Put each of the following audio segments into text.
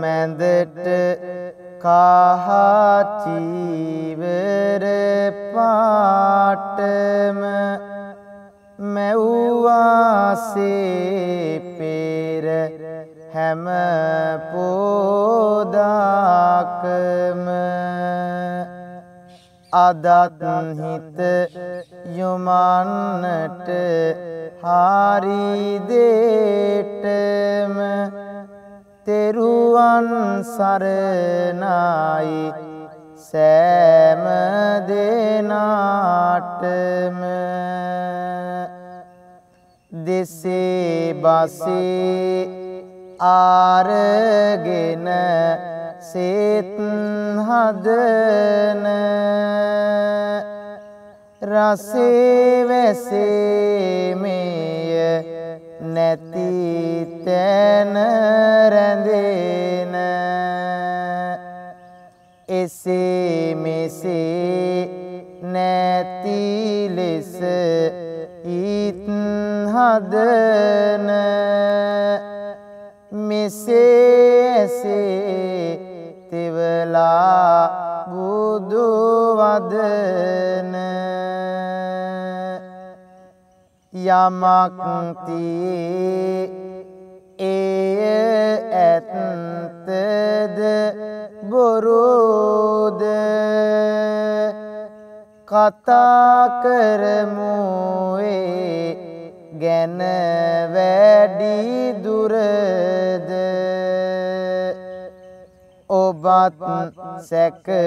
මැදට කහා චීවර පාටම මැව්වාසේ පෙර හැම පෝදාකම අදත් හිත යොමන්නට හරි දේටම තෙරුවන් සරණයි සෑම දෙනාටම දෙසේ බසේ ආරගෙන සෙත් හදන රසේ වැසේ මෙය නැති තැන රැඳෙන එසේ මෙසේ නැති ලෙස ඊත් හදන මෙසේ එසේ තෙවලා බුදු වදන යමක් තියේ එය ඇත්තද බොරුද කතා කරමු ඒ ගැන වැඩි දුරද ඔබත් සැකය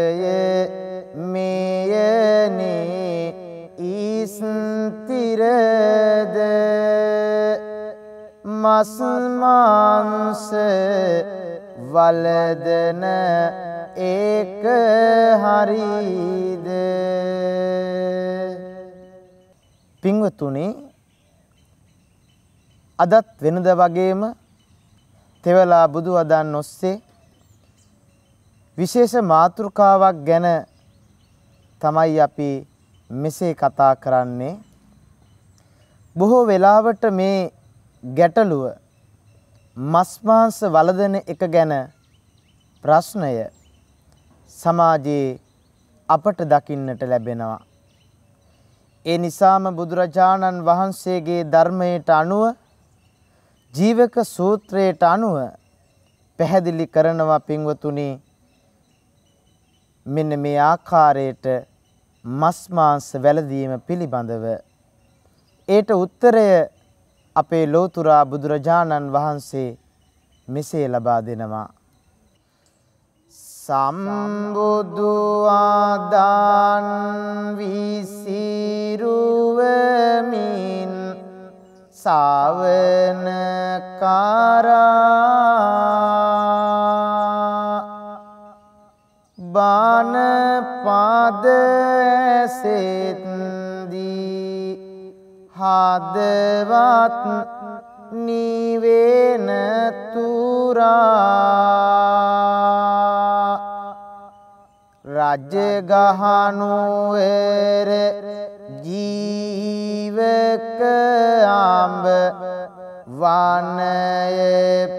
මෙයනේ ඉස්තිරද මස් මාංශ වලදන ඒක හරිද පින්වතුනි අදත් වෙනද වගේම තෙවලා බුදු වදන් ඔස්සේ විශේෂ මාතෘකාවක් ගැන තමයි අපි මෙසේ කතා කරන්නේ. බොහෝ වෙලාවට මේ ගැටලුව මස් මාංශ වළඳන එක ගැන ප්‍රශ්නය සමාජයේ අපට දකින්නට ලැබෙනවා. ඒ නිසාම බුදුරජාණන් වහන්සේගේ ධර්මයට අනුව ජීවක සූත්‍රයට අනුව පැහැදිලි කරනවා පින්වතුනි මෙන්න මේ ආකාරයට මස් මාංශ වැළඳීම පිළිබඳව ඒට උත්තරය අපේ ලෝතුරා බුදුරජාණන් වහන්සේ මෙසේ ලබා දෙනවා. සම්බුදු ආදාන් විසිරුවමින් සාවන කරා බාන පාද සෙත්දී හදවත් නිවේන තුරා රජගහනුවර ජීවක අඹ වනය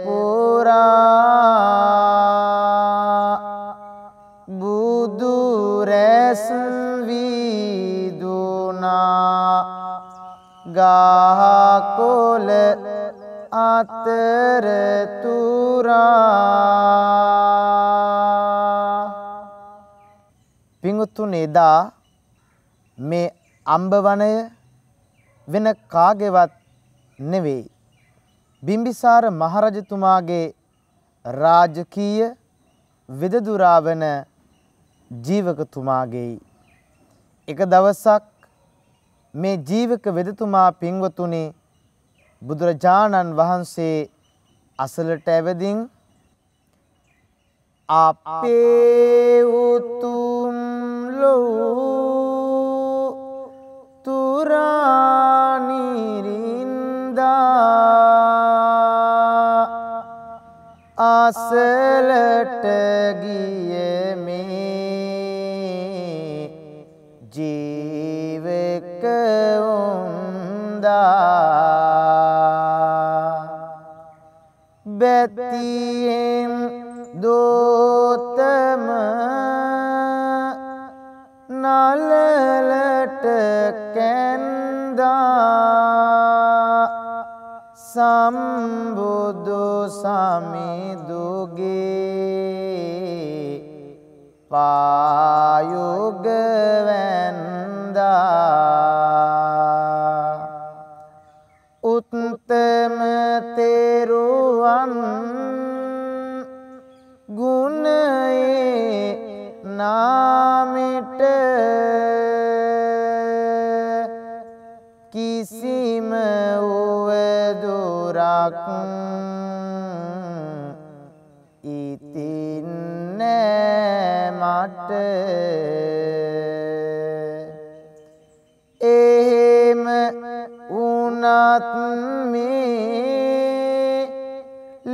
පුරා බුදු රැස් විදුනා ගහකොළ අතර තුරා පිඟුතුන් එදා මේ අඹ වනය වෙන කාගේවත් නෙවෙයි බිම්බිසාර මහරජතුමාගේ රාජකීය විදදුරා වන ජීවකතුමාගේ එක දවසක් මේ ජීවක වෙදතුමා පින්වතුනි බුදුරජාණන් වහන්සේ අසලට ඇවිදින් අපේ උතුම් ලෝ තුරානිරින්දා අසලට ගියේ මේ ජීවක උන්දා බැතියෙන් तम नाल लटकेंदा संबुदो सामी दुगे पायुग वेंदा उत्तम तेरुअन गुने नामिट किसी में उवे दुराक इतिने माट एम उनात्मी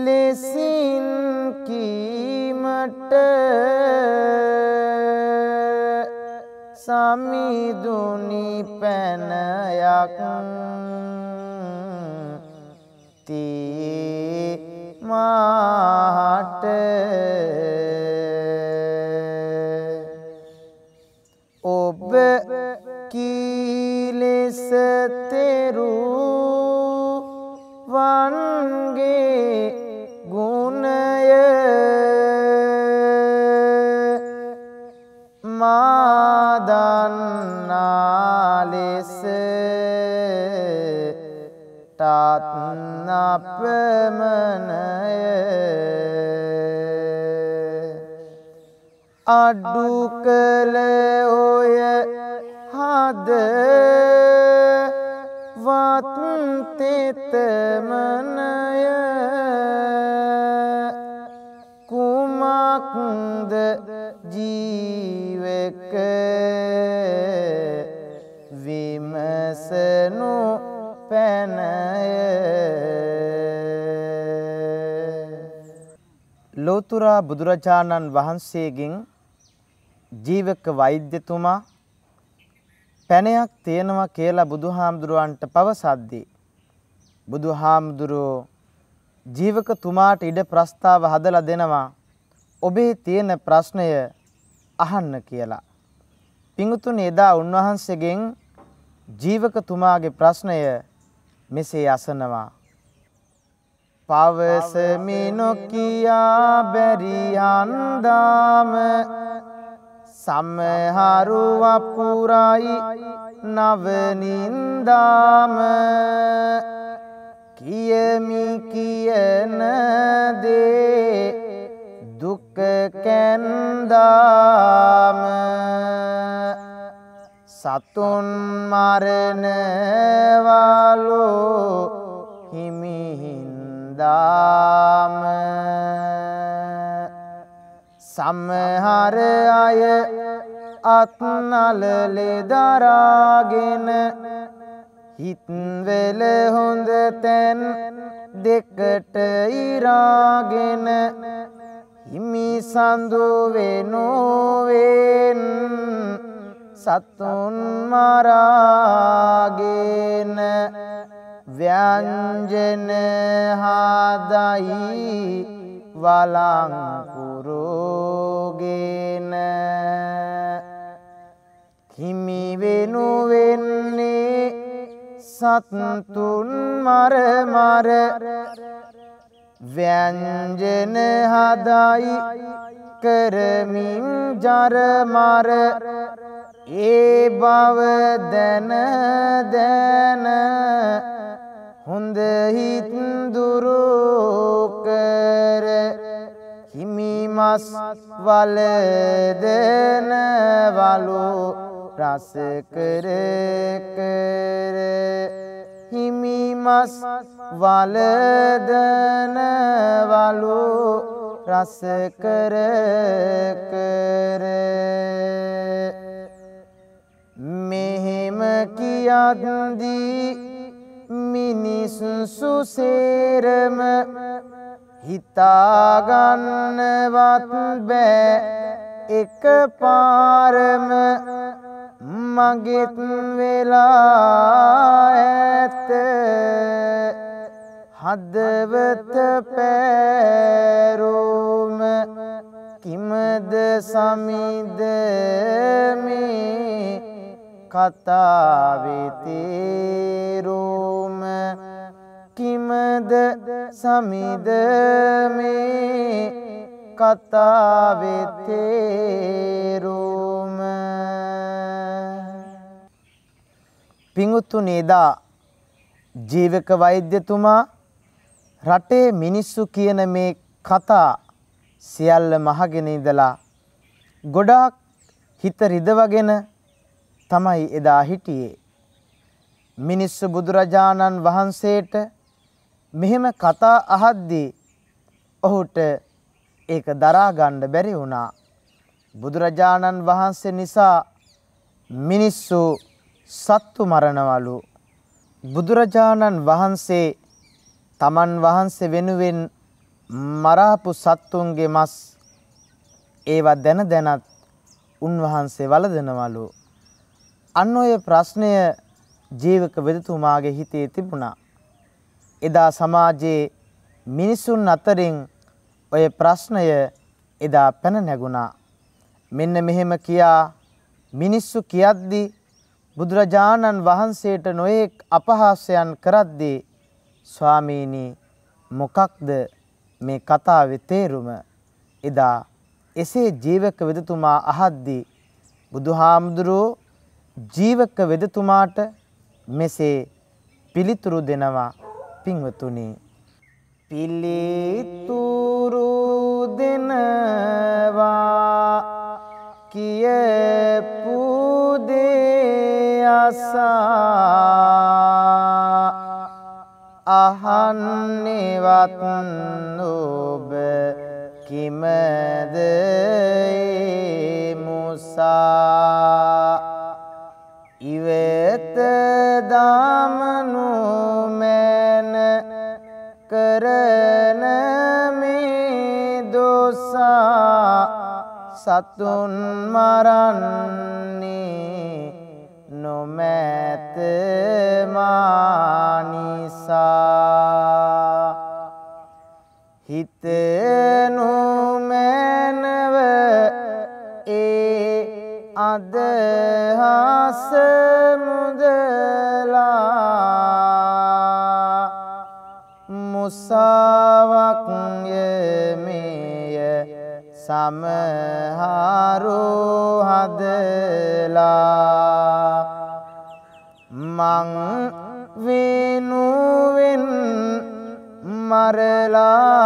लेसिन की सामी दुनी पहनयाक ती माट ओब कीले सतेरू वांगे गुनय मादन्नालिस तात्नापमनय अडुकलय हद वातमनय कुमाकुंद जीवक विमसनु पनय ලෝතුරා බුදුරජාණන් වහන්සේගෙන් ජීවක වෛද්‍යතුමා පැනයක් තියෙනවා කියලා බුදුහාමුදුරුවන්ට පවසද්දී බුදුහාමුදුරෝ ජීවකතුමාට ඉඩ ප්‍රස්තාව හදලා දෙනවා ඔබේ තියෙන ප්‍රශ්නය අහන්න කියලා. පිඟුතුනි එදා උන්වහන්සේගෙන් ජීවකතුමාගේ ප්‍රශ්නය මෙසේ අසනවා. පවසමිනෝ කියා බැරියන්දාම සමහරු වපුරයි නවනින්දාම කියමි කියන දේ दुख केंदाम सतुन मारने वालो हिमिहिंदाम समहर आय आत्मनल ले दरागिन हितवेल हुंद तेन देकट इरागिन हिमी संदुवेनुवेन सतुन मरागेन व्यंजन हादाई वालांकुरोगेन हिमी वेनुवेन्ने सतुन मर मर व्यंजन हदाई करमिं जर मर ए बव दन दन हुंद हित दुरो कर हिमी मस वाल दन वालो रस कर हिमी मस वाल दन वालो रस कर मेहम किया दी मिनी सुसेरम हितागन वात बे एक पारम मगेत वेलायत हदवत पैरोम किमद समिद में कताविति रूम किमद समिद में कताविति रूम पिंगुतुनेदा जीवक वैद्यतुमा रटे मिनिस्सु कियन में कथा සියල්ල මහගෙන ඉඳලා ගොඩාක් හිත රිදවගෙන තමයි එදා හිටියේ. මිනිස්සු බුදුරජාණන් වහන්සේට මෙහෙම කතා අහද්දී ඔහුට ඒක දරා ගන්න බැරි වුණා. බුදුරජාණන් වහන්සේ නිසා මිනිස්සු සත්තු මරණවලු. බුදුරජාණන් වහන්සේ තමන් වහන්සේ වෙනුවෙන් මරාපු සත්තුන්ගේ මස් ඒවා දැන දැනත් උන්වහන්සේ වළඳනවලු. අන්න ඔය ප්‍රශ්නය ජීවක වෙදතුමාගේ හිතේ තිබුණා. එදා සමාජයේ මිනිසුන් අතරින් ඔය ප්‍රශ්නය එදා පැන නැගුණා. මෙන්න මෙහෙම කියා මිනිස්සු කියද්දී බුදුරජාණන් වහන්සේට නොඑක් අපහාසයන් කරද්දී ස්වාමීනි මොකක්ද මේ කතාවේ තේරුම? එදා එසේ ජීවක වෙදතුමා අහද්දී බුදුහාමුදුරෝ ජීවක වෙදතුමාට මෙසේ පිළිතුරු දෙනවා. පින්වතුනි, පිළිතුරු දෙනවා කියපු දේ අසා අහන්නෙවත් ඔබ කිමද මුසා ඉවත දාමනු මැන කරන මේ දොසා සතුන් මරන්නේ නොමැත මානිසා හිතනු මැනව ඒ අදහස මුදලා මුසාවක් යමෙය සමහරු හදලා මං වෙනුවෙන් මරලා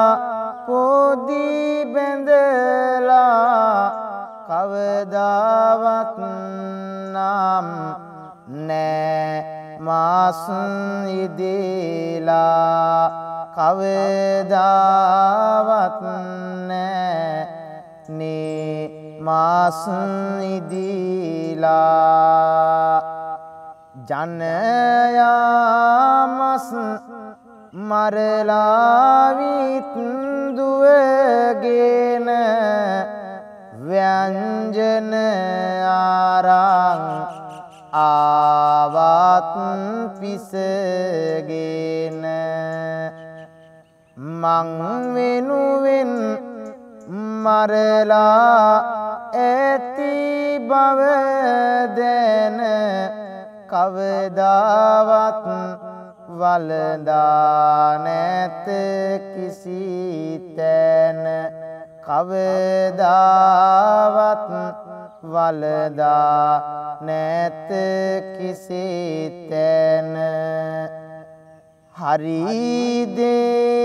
පොදි බැඳලා කවදාවත් නම් නෑ මාස් ඉදලා කවදාවත් නෑ නේ මාස් ඉදලා ජනයා මස් මරලා වින්දුවගෙන ව්‍යංජන ආරං ආවත් පිසගෙන මං වෙනුවෙන් මරලා ඇති බව දැන කවදාවත් වළඳා නැත කිසිතැන කවදාවත් වළඳා නැත කිසිතැන හරි දේ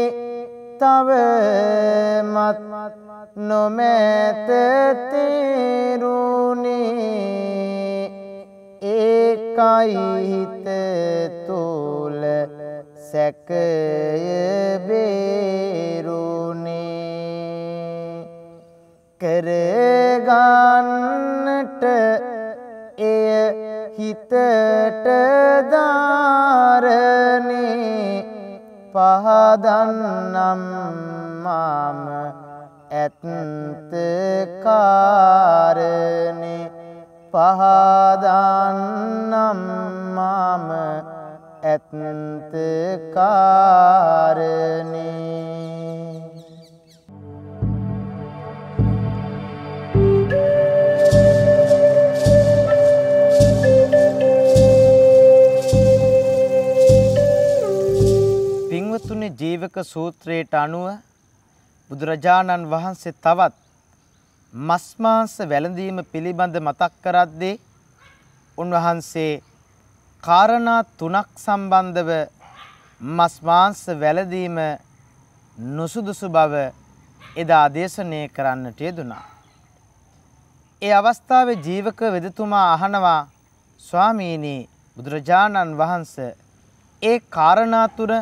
තවමත් නොමැත තේරුණේ ඒකයි හිත තුල සැකය බේරුනේ කරගන්නට එය හිතට දාරණේ පහදන්නම් මම ඇත්ත කාරණේ පහදන්නම් මම ඇත්ත කාරණේ. में ජීවක සූත්‍රයට අනුව බුදුරජාණන් වහන්සේ තවත් මස් මාංශ වැළඳීම පිළිබඳ මතක් කරද්දී උන්වහන්සේ කාරණා තුනක් සම්බන්ධව මස් මාංශ වැළඳීම නුසුදුසු බව එදා දේශනය කරන්නට යෙදුණා. ඒ අවස්ථාවේ ජීවක වෙදතුමා අහනවා, ස්වාමීනි, බුදුරජාණන් වහන්සේ ඒ කාරණා තුන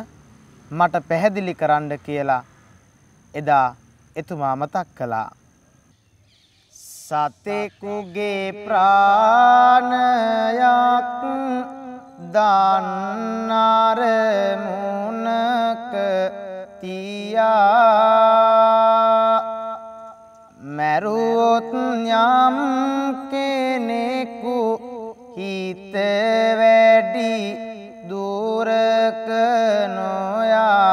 මට පැහැදිලි කරන්න කියලා එදා එතුමා මතක් කළා. සතෙකුගේ ප්‍රාණයක් දාන්නාර මුණක තියා මැරුවොත් යම් කෙනෙකු හිත වැඩි දුරක නොයා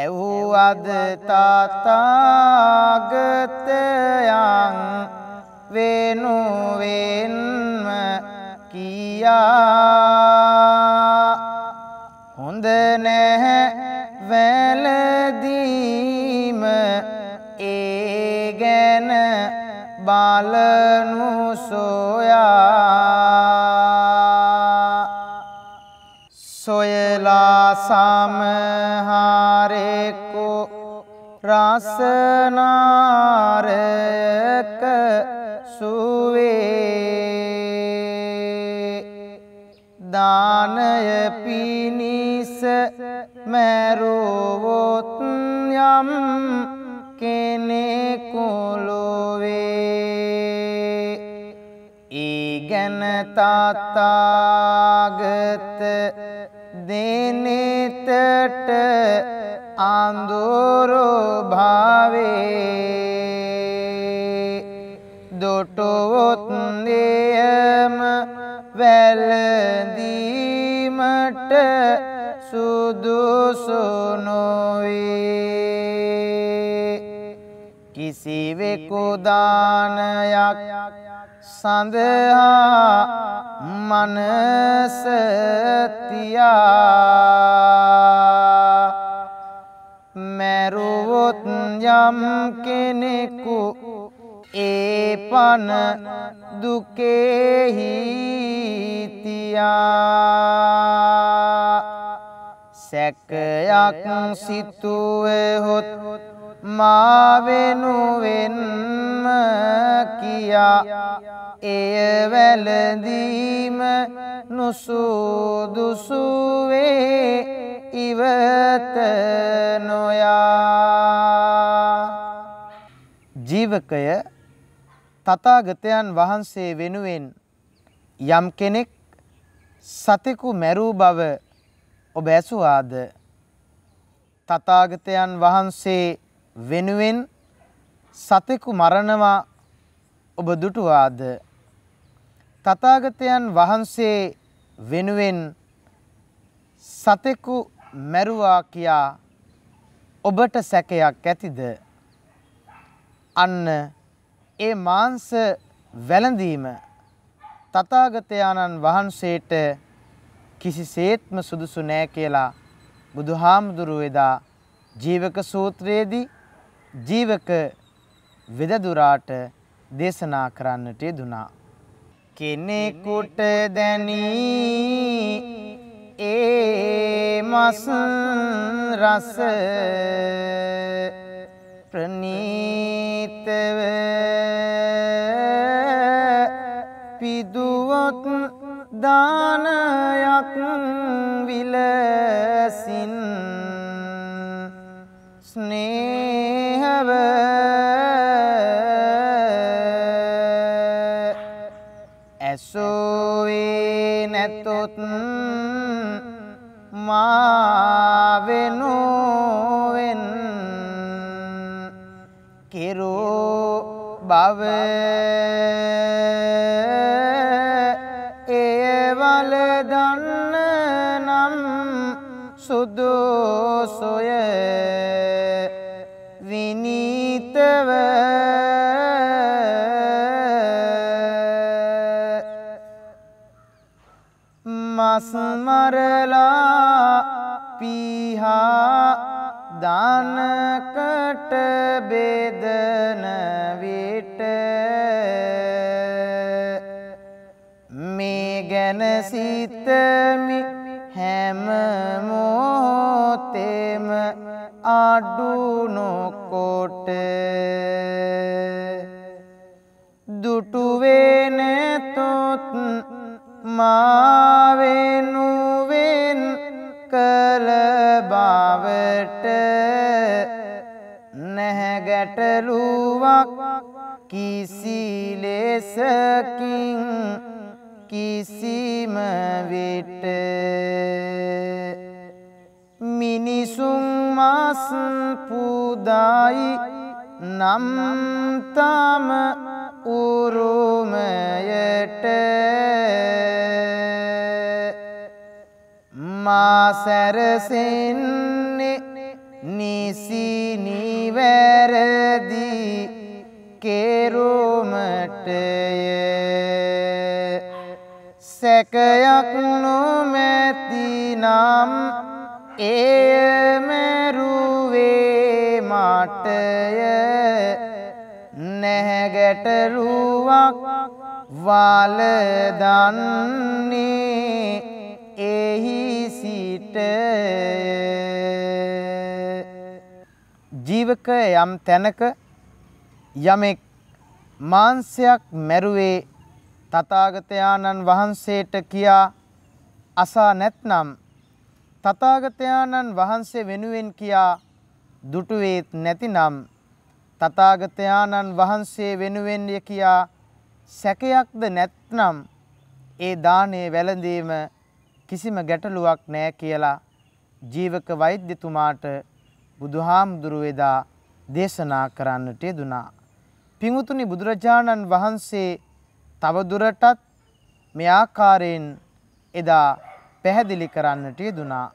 ඇව්වද තථාගතයන් වෙනුවෙන්ම කියා හොඳ නැහැ වැළඳීම ඒ ගැන බලනු සොයා සොයලා සමහරෙකු රසනාරයක සුවේ දානය පිණිස මැරුවොත් යම් කෙනෙකු ලොවේ ඊගෙන තථාගත දිනෙතට ආඳුරු භාවේ දොටොත් නියම වැළඳීමට සුදුසු නොවේ කිසිවෙකු දානයක් සඳහා මනස තියා මැරුවොත් යම් කෙනෙකු ඒ පන දුකෙහි තියා සැකයක් සිතුවහොත් මා වෙනුවෙන්ම කියා එය වැළඳීම නුසුදුසු වේ ඉවත නොයා. ජීවකය තථාගතයන් වහන්සේ වෙනුවෙන් යම් කෙනෙක් සතෙකු මැරූ බව ඔබ ඇසුවාද? තථාගතයන් වහන්සේ වෙනුවෙන් සතෙකු මරණවා ඔබ දුටුවාද? තථාගතයන් වහන්සේ වෙනුවෙන් සතෙකු මැරුවා කියා ඔබට සැකයක් ඇතිද? අන්න ඒ මාංශ වැළඳීම තථාගතයන් වහන්සේට කිසිසේත්ම සුදුසු නෑ කියලා බුදුහාමුදුරුවෝ එදා ජීවක සූත්‍රයේදී ජීවක වෙදදුරාට දේශනා කරන්නට යෙදුණා. කෙනෙකුට දැනී ඒ මස් රස ප්‍රණීතව පිදුවොත් දානයක් විලසින් ස්නේහව සෝවේ නැතොත් මා වෙනුවෙන් කෙරෝ බව ඒවල දන්න නම් සුදුසුය විනීතව මස් මරලා बाट बेदन वीट मेघन शीत मि हेम मोतेम आडूनो कोट दुटुवेन तोत मावेनुवेन कल बावट नह गटलुवाक किसी ले सकिं किसी मविट मिनिसुं मास पुदाई नम ताम उरुमयट मासरसिन्ने निसी निवरदी केरुमटय सकयक नोमैति नाम ए मरुवे माटय नहगटरुवाक वाल दान्ने एही सीटय जीवक यम तनक යමෙක් මාංශයක් මැරුවේ තථාගතයන්න් වහන්සේට කියා අසා නැත්නම් තථාගතයන්න් වහන්සේ වෙනුවෙන් කියා දුටුවේත් නැතිනම් තථාගතයන්න් වහන්සේ වෙනුවෙන් කියා සැකයක්ද නැත්නම් ඒ දාණය වැළඳීම කිසිම ගැටලුවක් නැහැ කියලා ජීවක වෛද්‍යතුමාට බුදුහාමුදුරු වේදා දේශනා කරන්නට දුනා පිඟුතුනි බුදුරජාණන් වහන්සේ තව දුරටත් මේ ආකාරයෙන් එදා පැහැදිලි කරන්නට යෙදුනා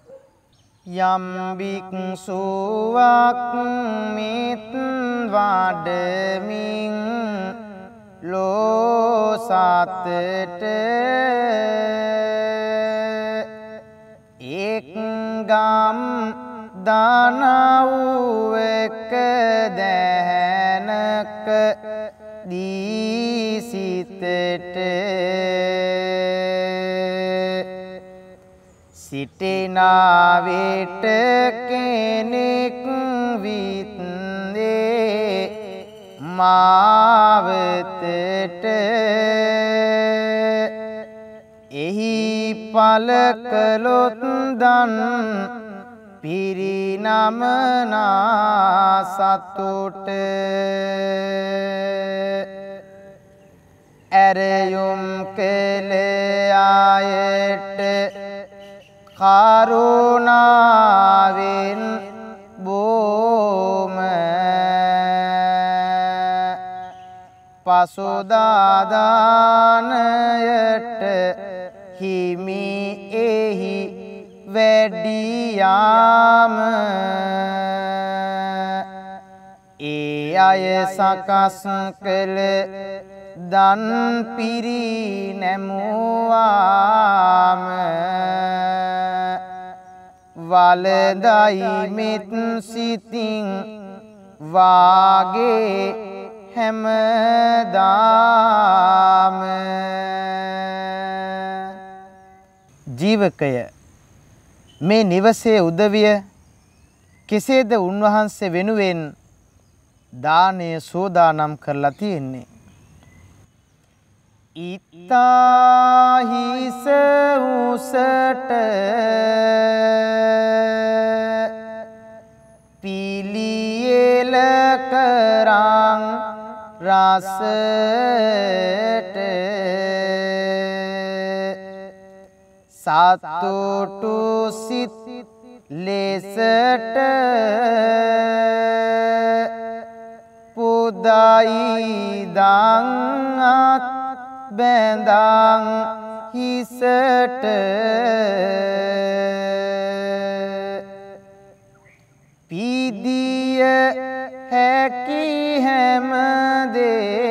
යම් භික්ෂුවක් මිත් වඩමින් ලෝසතට එක් ගම් දානවක දැහැනක දී සිතට සිටිනා විට කෙනෙක් විත්දේ මාවතට එහි පල කළොත් දන් පිරිනමනා සතුට ඇරයුම් කළ අයට කරුණාවෙන් බොම පසුදා දානයට හිමි එහි වැඩියාම ඒ අය සකස් කළ දන් පිරිනැමුවාම වලදයි මිත් සිතින් වාගේ හැමදාම ජීවකය මේ නිවසේ උදවිය කෙසේද උන්වහන්සේ වෙනුවෙන් දානය සෝදානම් කරලා තියෙන්නේ ඊතාහිස උසට පිළියෙල කරන් රසට සතුටු සිත් ලෙසට පුදායි දංගත් බැඳන් හිසට පීදිය හැකි හැමදේ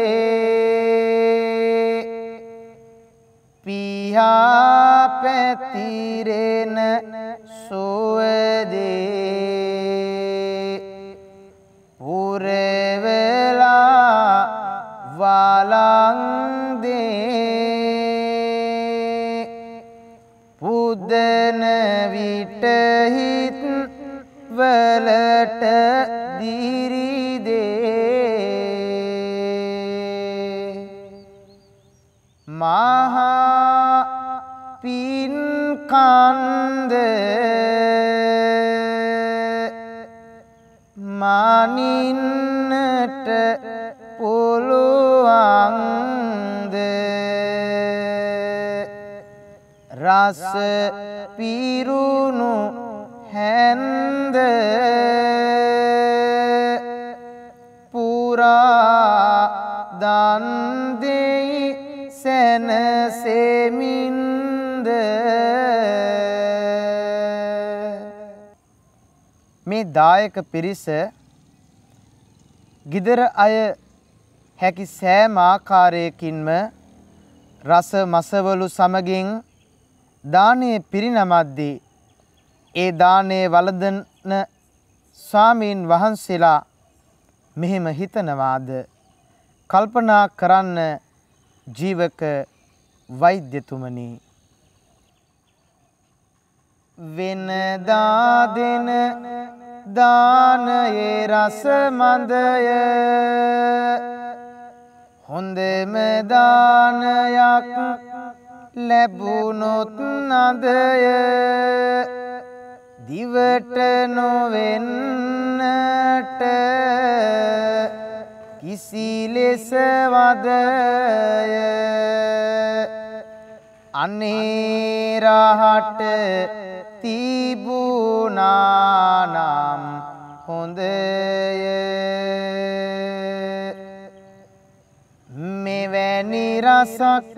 පියා පැතිරෙන සුවදේ maha pin kande maninnata puluwang de ras pirunu hende pura दांदी Sen से मिंद में दायक पिरिस गिदर अय है कि सैम आकारे किन्म रस मसवलु समगिं दाने पिरिनमाद्दी ए दाने वलदन स्वामीन वहंसिला मेहिम हितनवाद कल्पना करन जीवक वैद्य तुमनी विन दादिन दान ये रस मंदय हुंदे में दान याक लेबुनोत नदय दिवट नो विन्नट किसीले से वादय अनेराहट तीबुना नाम होंदय मेवैनी रसक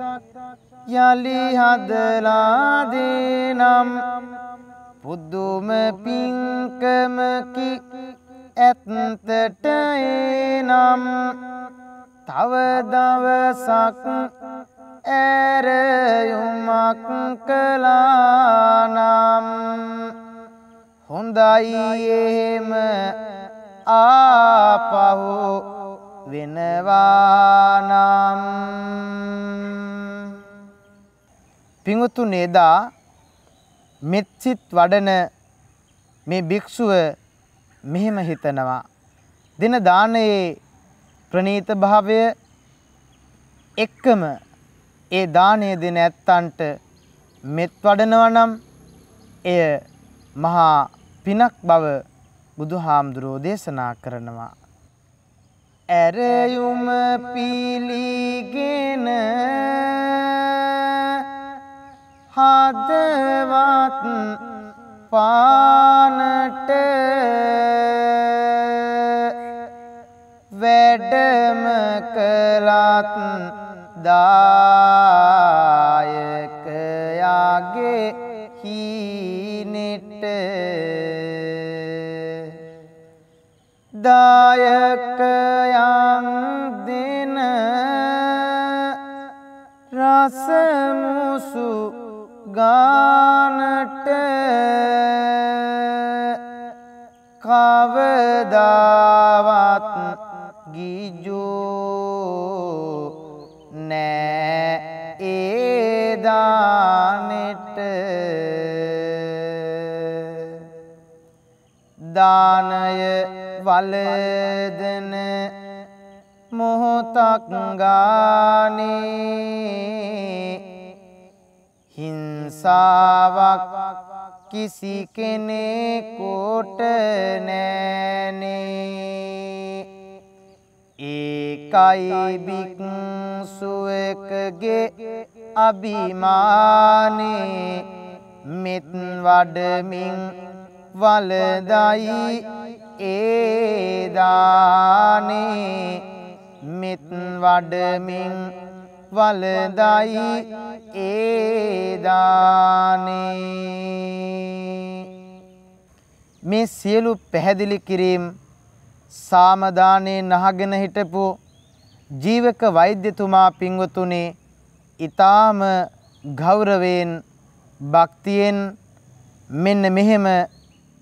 याली हदला देनम पुदुम पिंकम की एतनम तव दव सकलाम हुंदाइम आपहु विनवानाम पिंगुतु नेदा मित्सित वडन में भिक्षुव මෙහෙම හිතනවා දින දානයේ ප්‍රණීත භාවය එක්කම ඒ දානයේ දෙන ඇත්තන්ට මෙත් වඩනවා නම් එය මහා පිනක් බව බුදුහාමුදුරෝ දේශනා කරනවා ඇරයුම පීලිගෙන හදවත් पानट वैडम कलात दायक आगे ही निट दायक यां दिन रसमुसु गानट कावदावत गीजो ने दानिट दानय वलदन मोहतक गाने हिंसावक किसी के ने कोट नैने एकाई बिकसुएक गे अभिमाने मितवड मिं वलदाई एदाने मितवड मिं वलदाई एदाने में सियलु पहदिली किरीम सामदाने नहागन हिटपु जीवक वैद्यतुमा पिंगुतुने इताम गौरवेन भक्तियेन मेन मेहम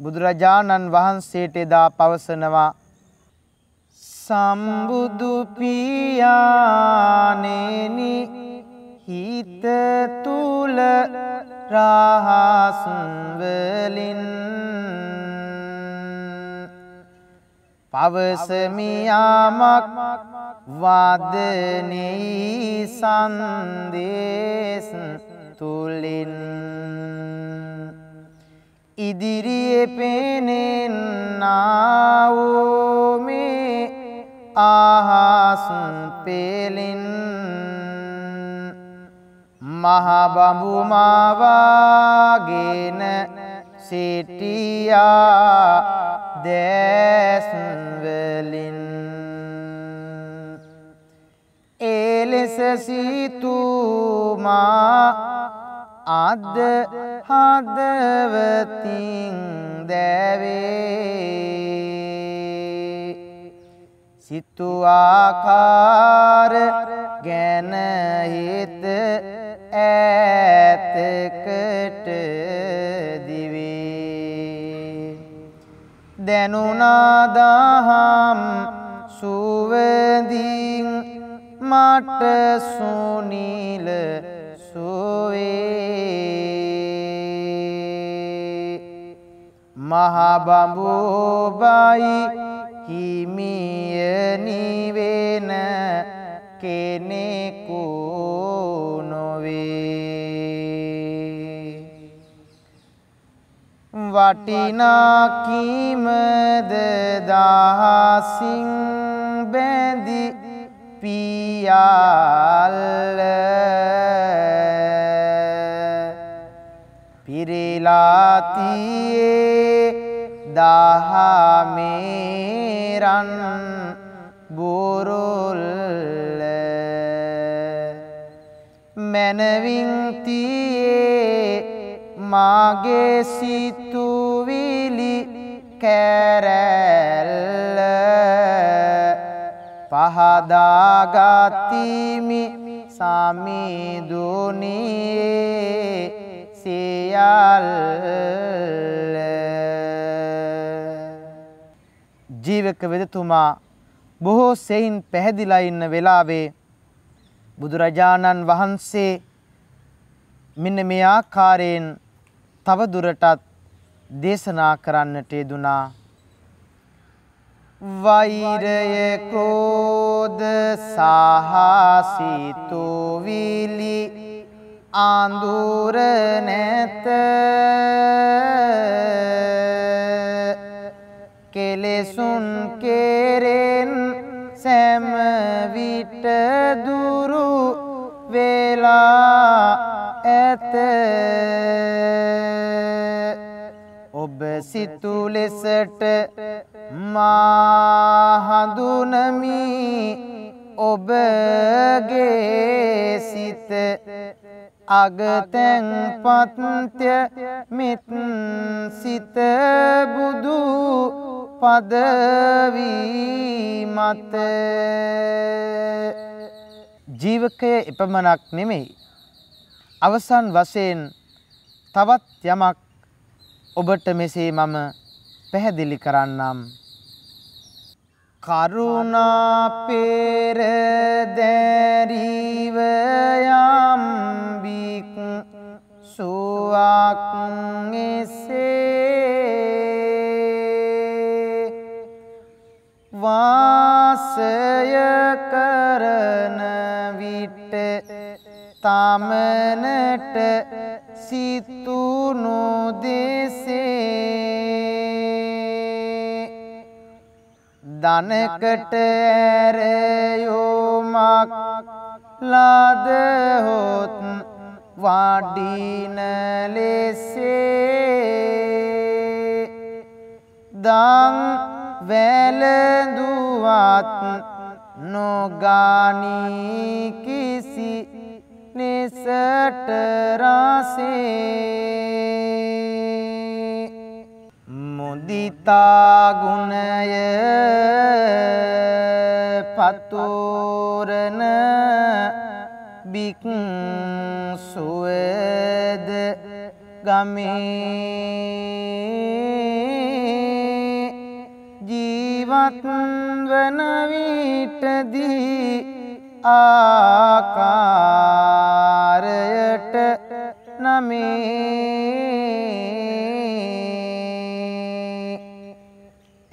බුදුරජාණන් වහන්සේට දා පවසනවා संबुदु पियानेनी हित तुल राहासुंवलिन पवसमियामक වදනී සන්දේශ තුලින් ඉදිරියේ පෙනෙන්නා වූ මේ ආහස් පෙලින් මහා බඹු මා වාගෙන සිටියා දැස් වලින් එලෙස සිතුමා අද හදවතින් දැවේ සිතු ආකාර ගැන හිත ඈතකට දිවේ දැනුණා දහම් සුවඳින් මට සුනිල සුවේ මහා බඹු බයි හිමිය නිවෙන කෙනෙකු නොවේ වටිනා කීමද දහසින් බැඳි පියාල පිරීලා තියේ දහමේ රන් බෝරොල් මනවින් තියේ මාගේ සිතුවිලි කැරැල්ල පහදා ගතිමි සමිඳුනේ සියල් ජීවක වෙදතුමා බොහෝ සෙයින් පැහැදිලා ඉන්න වෙලාවේ බුදුරජාණන් වහන්සේ මෙන්න මේ ආකාරයෙන් තව දුරටත් දේශනා කරන්නට යෙදුනා වෛරය ක්‍රෝධ සාහසිතුවිලි අඳුර නැත කෙලෙසුන් කෙරෙන් සෑම විට දුරු වෙලා ඇත ඔබ සිතු ලෙසට මා හඳුනමි ඔබගේ සිත අගතෙන්පත්ත්‍ය මිත් සිත බුදු පදවී මත ජීවකය එපමණක් නෙමෙයි අවසන් වශයෙන් තවත් යමක් ඔබට මෙසේ මම පැහැදිලි කරන්නම් කරුණා පෙරදැරිව යම් භික්ෂුවක් එසේ වාසය කරන විට තමනට සිතු නොදෙසේ ධනකට ඇරයෝමක් ලදහොත් වඩින ලෙසේ දන් වැළඳුවත් නොගනී කිසි නිසට රාසේ මුදිතා ගුණය පතුරන භික්ෂුවද ගමේ ජීවත් වන විටදී ආකාරයට නමේ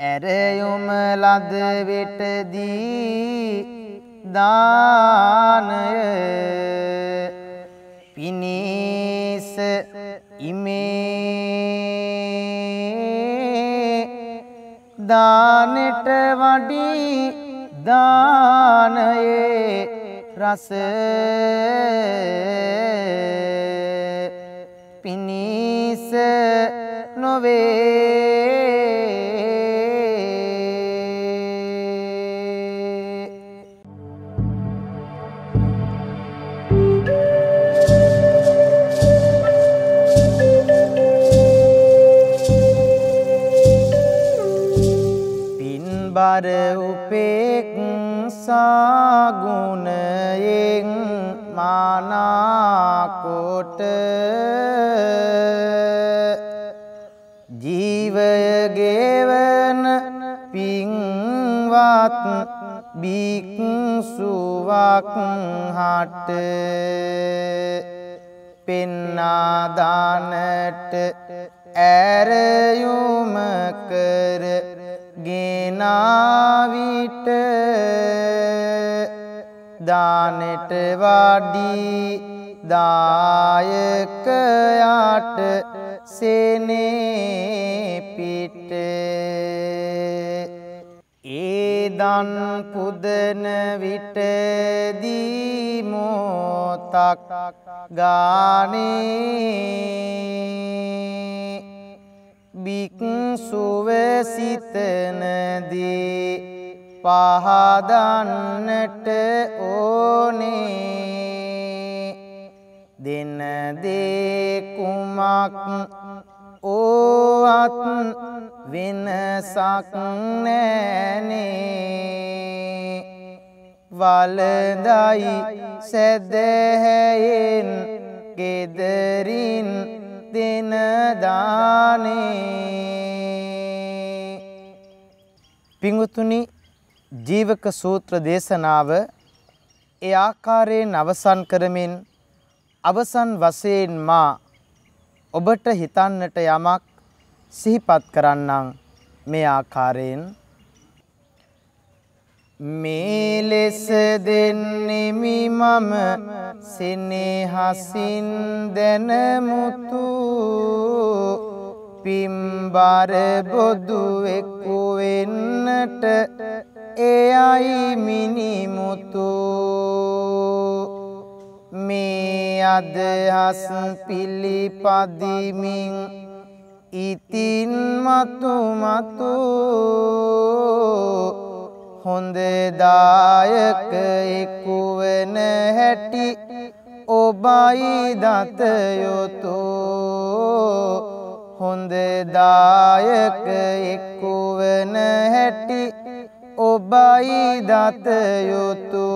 ඇරයුම ලද වෙටදී दान पिनीस इमे दानट वडी दान रस पिनीस नोवे बार उपेक्षा गुण एंग माना कोट जीवय गेवन पिंगवात बिकसुवाक हाट पिन्ना दानट ऐरयुम कर गेनावीट दानट वाडी दायक आट सेने पीट एदन पुदन विट दी मोतक गाने बिकसुवसितन दे पहादन्नट ओने दिन दे कुमक ओअत विनसक नैने वालदाई सदहयेन केदरीन दिन दाने पिंगुतुनि जीवक सूत्र देशनाव ए आकारेन अवसान करमिन अवसान वसेन मा ओबट हितान्नट यामक सिहिपत करन्नं मे आकारेन मेलेस देन्नेमि मम स्नेहसिन देनमुतु पिंबार बोधुवेकु वेन्नट एआई मिनिमुतु मे अदहस पिलिपदिमिं इतिन मतु मतु होंदेदायक एकुवन हैटी ओबाई दातयो तो होंदेदायक एकुवन हैटी ओबाई दातयो तो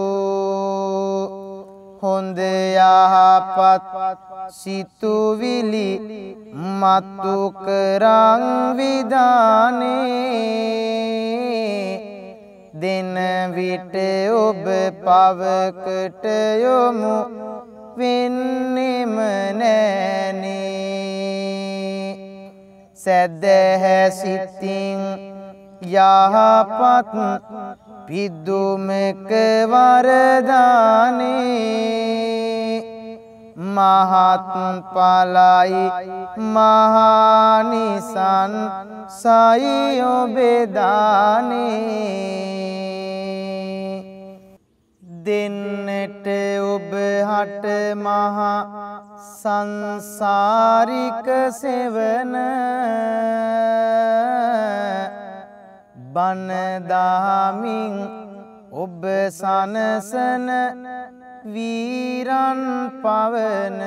होंदे आहापत सितुविली मातुक रांग विदाने दिन विट उब पावकट योमु विन्निम नैनी सदह सितिं याहपत विदुमक वरदाने महात्पलाई महानिसान साईयो बेदाने दिनट उबहट महा संसारिक सेवन बन दामिं उब सनसन वीरन पावन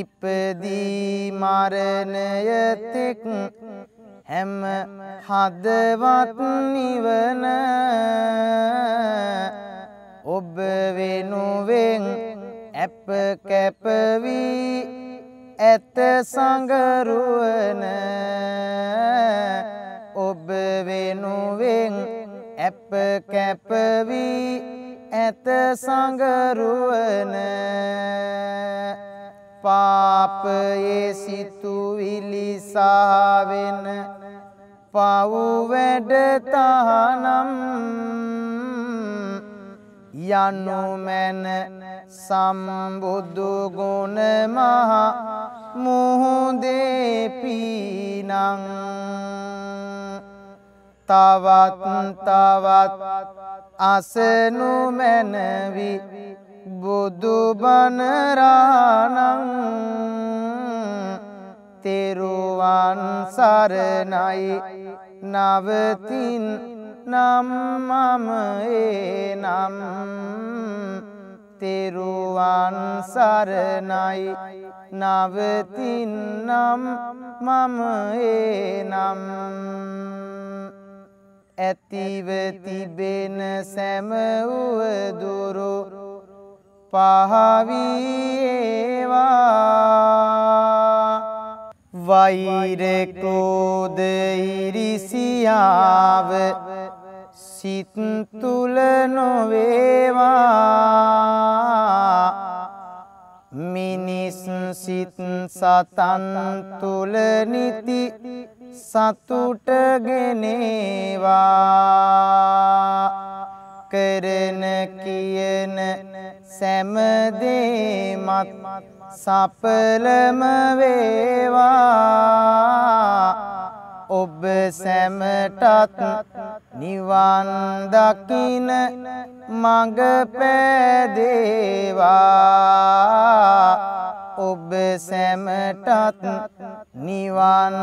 इपदी मारनयतिक हम हदवत निवन उब वेनुवें एप कैपवी एत संगरुवन उब वेनुवें एप कैपवी एत संगरुवन पाप ये सितुविली सावेन පවුවැඩතහනම් යනුමැන සම්බුදු ගුණ මහ මුහුදේ පිනං තවත් තවත් අසනු මැනවි බුදු බණ රාණං තෙරුවන් සරණයි නවතින් නම් මම එනම් තෙරුවන් සරණයි නවතින් නම් මම එනම් ඇතිව තිබෙන සෑම උවදුරු පහවීවා වෛර ක්‍රෝධ ඉරිසියාව සිත් තුල නොවේවා මිනිස් සිත් සතන් තුල නිති සතුට ගෙනේවා කරන කියන සෑම දේමත් සපලම වේවා ඔබ සැමටත් නිවන් දකින මඟ පෑදේවා ඔබ සැමටත් නිවන්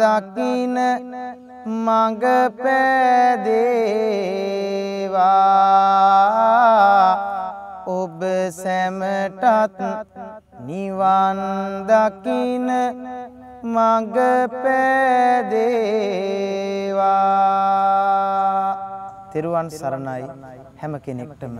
දකින මඟ පෑදේවා ඔබ සැමටත් නිවන් දකින මඟ පෑදේවා. තෙරුවන් සරණයි හැම කෙනෙක්ටම.